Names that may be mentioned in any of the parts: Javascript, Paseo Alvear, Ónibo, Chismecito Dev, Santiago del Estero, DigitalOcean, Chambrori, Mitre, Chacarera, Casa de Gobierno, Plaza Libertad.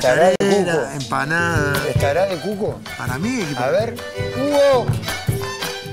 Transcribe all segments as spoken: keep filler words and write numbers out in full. chacarera, chacarera empanada. ¿Estará el cuco? Para mí. A ver. ¡Hugo!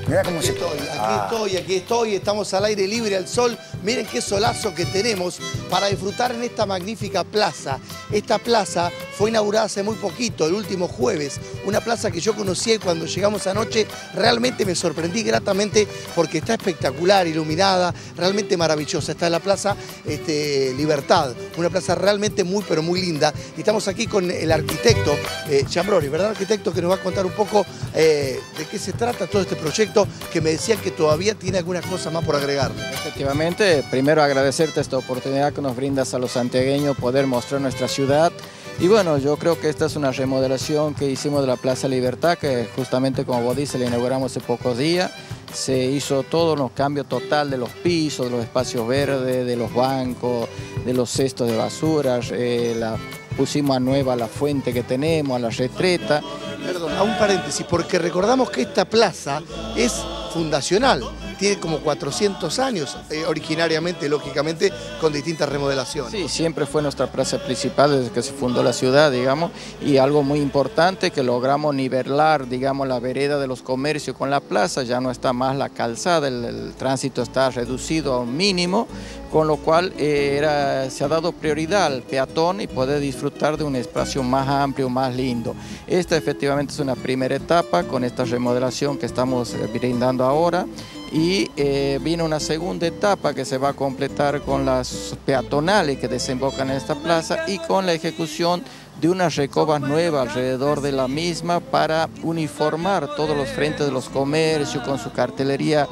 Mirá cómo aquí se... estoy, aquí ah. estoy, aquí estoy, estamos al aire libre, al sol. Miren qué solazo que tenemos para disfrutar en esta magnífica plaza. Esta plaza fue inaugurada hace muy poquito, el último jueves. Una plaza que yo conocía y cuando llegamos anoche realmente me sorprendí gratamente porque está espectacular, iluminada, realmente maravillosa. Está en la Plaza este, Libertad, una plaza realmente muy, pero muy linda. Y estamos aquí con el arquitecto eh, Chambrori, ¿verdad, arquitecto? Que nos va a contar un poco eh, de qué se trata todo este proyecto, que me decían que todavía tiene algunas cosas más por agregar. Efectivamente, primero agradecerte esta oportunidad que nos brindas a los santiagueños poder mostrar nuestra ciudad. Y bueno, yo creo que esta es una remodelación que hicimos de la Plaza Libertad, que justamente como vos dices, la inauguramos hace pocos días. Se hizo todo un cambio total de los pisos, de los espacios verdes, de los bancos, de los cestos de basura. Eh, la, pusimos a nueva la fuente que tenemos, a la retreta. Perdón, a un paréntesis, porque recordamos que esta plaza es fundacional, tiene como cuatrocientos años eh, originariamente, lógicamente, con distintas remodelaciones. Sí, siempre fue nuestra plaza principal desde que se fundó la ciudad, digamos, y algo muy importante que logramos nivelar, digamos, la vereda de los comercios con la plaza, ya no está más la calzada, el, el tránsito está reducido a un mínimo, con lo cual eh, era, se ha dado prioridad al peatón y poder disfrutar de un espacio más amplio, más lindo. Esta efectivamente es una primera etapa con esta remodelación que estamos brindando ahora. Y eh, viene una segunda etapa que se va a completar con las peatonales que desembocan en esta plaza y con la ejecución de unas recobas nuevas alrededor de la misma para uniformar todos los frentes de los comercios con su cartelería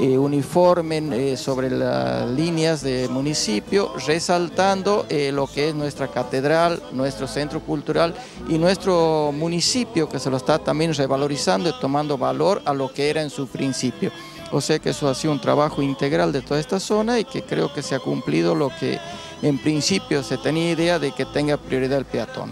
Eh, uniformen eh, sobre las líneas del municipio, resaltando eh, lo que es nuestra catedral, nuestro centro cultural y nuestro municipio, que se lo está también revalorizando y tomando valor a lo que era en su principio. O sea que eso ha sido un trabajo integral de toda esta zona y que creo que se ha cumplido lo que en principio se tenía idea de que tenga prioridad el peatón.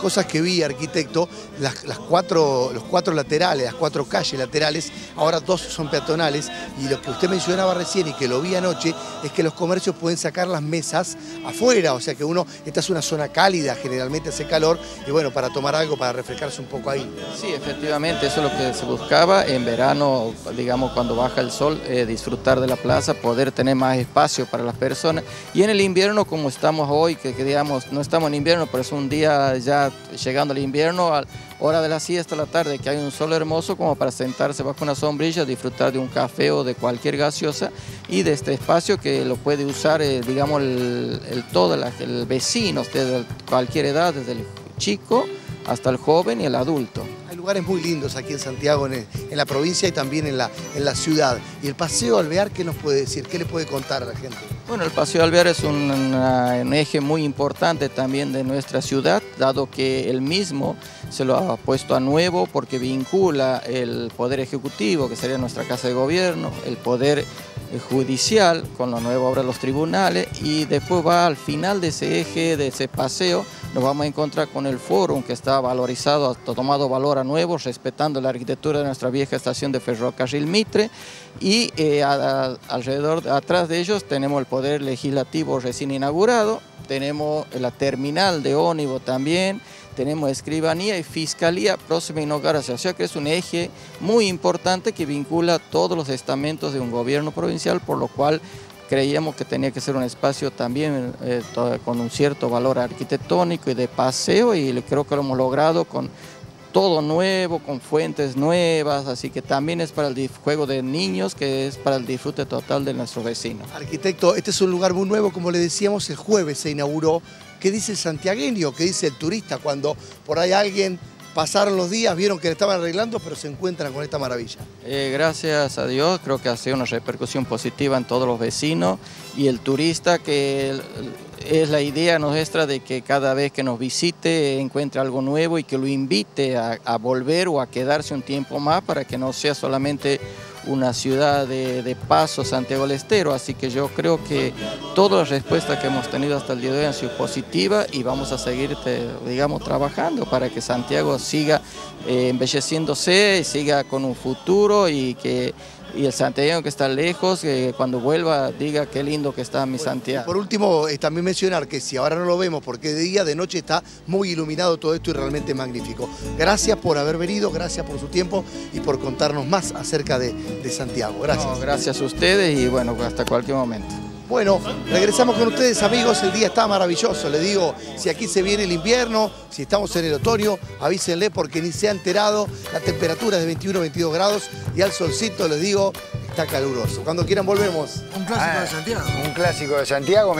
Cosas que vi, arquitecto, las, las cuatro, los cuatro laterales, las cuatro calles laterales, ahora dos son peatonales, y lo que usted mencionaba recién y que lo vi anoche, es que los comercios pueden sacar las mesas afuera, o sea que uno, esta es una zona cálida, generalmente hace calor, y bueno, para tomar algo, para refrescarse un poco ahí. Sí, efectivamente, eso es lo que se buscaba, en verano, digamos, cuando baja el sol, eh, disfrutar de la plaza, poder tener más espacio para las personas, y en el invierno, como estamos hoy, que, que digamos, no estamos en invierno, pero es un día ya llegando al invierno, a la hora de la siesta, a la tarde, que hay un sol hermoso como para sentarse bajo una sombrilla, disfrutar de un café o de cualquier gaseosa y de este espacio que lo puede usar, eh, digamos, el, el todo, la, el vecino, desde cualquier edad, desde el chico hasta el joven y el adulto. Hay lugares muy lindos aquí en Santiago, en, el, en la provincia y también en la, en la ciudad. ¿Y el Paseo Alvear qué nos puede decir? ¿Qué le puede contar a la gente? Bueno, el Paseo Alvear es un, una, un eje muy importante también de nuestra ciudad, dado que él mismo se lo ha puesto a nuevo porque vincula el Poder Ejecutivo, que sería nuestra Casa de Gobierno, el Poder Judicial, con la nueva obra de los tribunales, y después va al final de ese eje, de ese paseo, nos vamos a encontrar con el Fórum, que está valorizado, ha tomado valor a nuevo, respetando la arquitectura de nuestra vieja estación de ferrocarril Mitre, y eh, a, a, alrededor, atrás de ellos tenemos el Poder Poder Legislativo recién inaugurado, tenemos la terminal de Ónibo también, tenemos escribanía y fiscalía próxima a inaugurarse, o sea que es un eje muy importante que vincula todos los estamentos de un gobierno provincial, por lo cual creíamos que tenía que ser un espacio también eh, con un cierto valor arquitectónico y de paseo, y creo que lo hemos logrado con todo nuevo, con fuentes nuevas, así que también es para el juego de niños, que es para el disfrute total de nuestros vecinos. Arquitecto, este es un lugar muy nuevo, como le decíamos, el jueves se inauguró. ¿Qué dice el santiagueño? ¿Qué dice el turista? Cuando por ahí alguien pasaron los días, vieron que le estaban arreglando, pero se encuentran con esta maravilla. Eh, gracias a Dios, creo que ha sido una repercusión positiva en todos los vecinos y el turista que... El, es la idea nuestra de que cada vez que nos visite encuentre algo nuevo y que lo invite a, a volver o a quedarse un tiempo más para que no sea solamente una ciudad de, de paso, Santiago del Estero. Así que yo creo que todas las respuestas que hemos tenido hasta el día de hoy han sido positivas y vamos a seguir, digamos, trabajando para que Santiago siga eh, embelleciéndose, siga con un futuro y que y el santiagueño que está lejos, que cuando vuelva diga qué lindo que está mi Santiago. Por último, eh, también mencionar que si ahora no lo vemos porque de día, de noche está muy iluminado todo esto y realmente magnífico. Gracias por haber venido, gracias por su tiempo y por contarnos más acerca de, de Santiago. Gracias. No, gracias a ustedes y bueno, hasta cualquier momento. Bueno, regresamos con ustedes, amigos. El día está maravilloso. Les digo, si aquí se viene el invierno, si estamos en el otoño, avísenle porque ni se ha enterado. La temperatura es de veintiuno, veintidós grados y al solcito, les digo, está caluroso. Cuando quieran volvemos. Un clásico ah, de Santiago. Un clásico de Santiago.